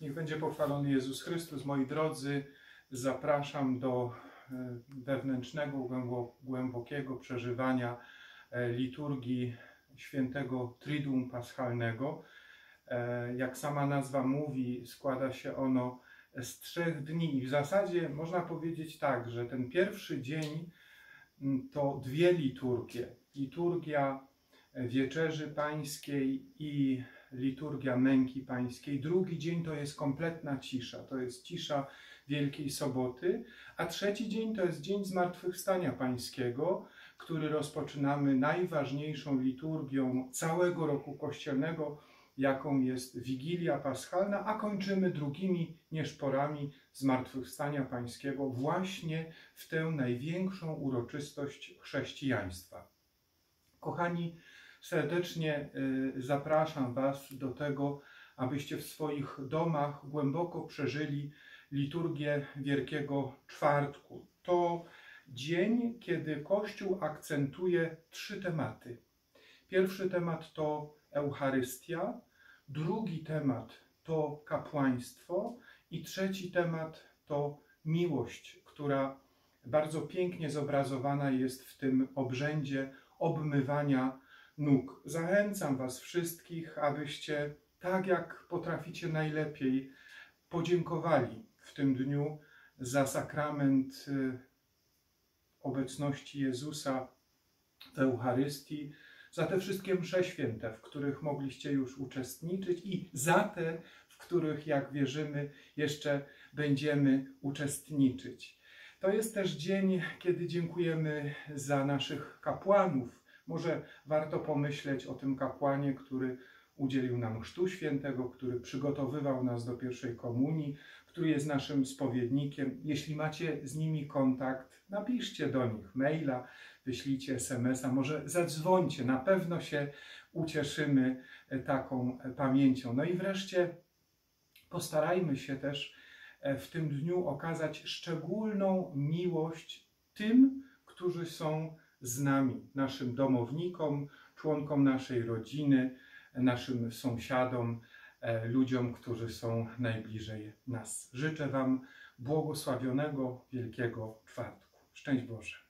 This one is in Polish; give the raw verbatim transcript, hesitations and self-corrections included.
Niech będzie pochwalony Jezus Chrystus. Moi drodzy, zapraszam do wewnętrznego, głębokiego przeżywania liturgii świętego Triduum Paschalnego. Jak sama nazwa mówi, składa się ono z trzech dni. I w zasadzie można powiedzieć tak, że ten pierwszy dzień to dwie liturgie. Liturgia Wieczerzy Pańskiej i Liturgia Męki Pańskiej. Drugi dzień to jest kompletna cisza, to jest cisza Wielkiej Soboty, a trzeci dzień to jest dzień Zmartwychwstania Pańskiego, który rozpoczynamy najważniejszą liturgią całego roku kościelnego, jaką jest Wigilia Paschalna, a kończymy drugimi nieszporami Zmartwychwstania Pańskiego właśnie w tę największą uroczystość chrześcijaństwa. Kochani, serdecznie zapraszam Was do tego, abyście w swoich domach głęboko przeżyli liturgię Wielkiego Czwartku. To dzień, kiedy Kościół akcentuje trzy tematy. Pierwszy temat to Eucharystia, drugi temat to kapłaństwo i trzeci temat to miłość, która bardzo pięknie zobrazowana jest w tym obrzędzie obmywania nóg. Zachęcam Was wszystkich, abyście tak jak potraficie najlepiej podziękowali w tym dniu za sakrament obecności Jezusa w Eucharystii, za te wszystkie msze święte, w których mogliście już uczestniczyć i za te, w których, jak wierzymy, jeszcze będziemy uczestniczyć. To jest też dzień, kiedy dziękujemy za naszych kapłanów. Może warto pomyśleć o tym kapłanie, który udzielił nam Chrztu Świętego, który przygotowywał nas do pierwszej komunii, który jest naszym spowiednikiem. Jeśli macie z nimi kontakt, napiszcie do nich maila, wyślijcie es em es a, może zadzwońcie, na pewno się ucieszymy taką pamięcią. No i wreszcie postarajmy się też w tym dniu okazać szczególną miłość tym, którzy są z nami, naszym domownikom, członkom naszej rodziny, naszym sąsiadom, ludziom, którzy są najbliżej nas. Życzę Wam błogosławionego Wielkiego Czwartku. Szczęść Boże!